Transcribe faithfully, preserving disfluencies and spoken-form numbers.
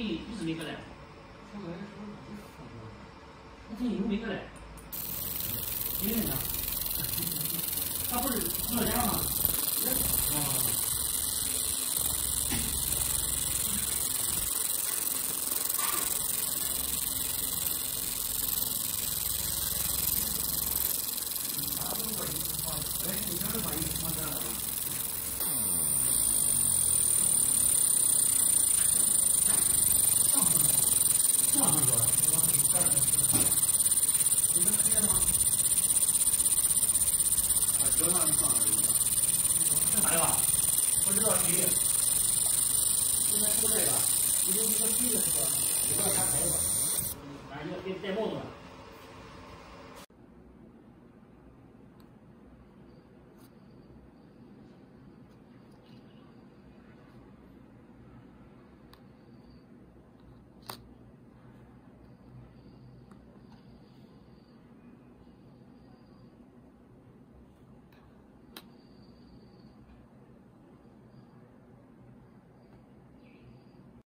你不是明白嘞？出来说你是什么？那你明白嘞？明白了。他不是老家吗？哦。 你说这个，你就一个低的，你不要太高了，反正要戴帽子。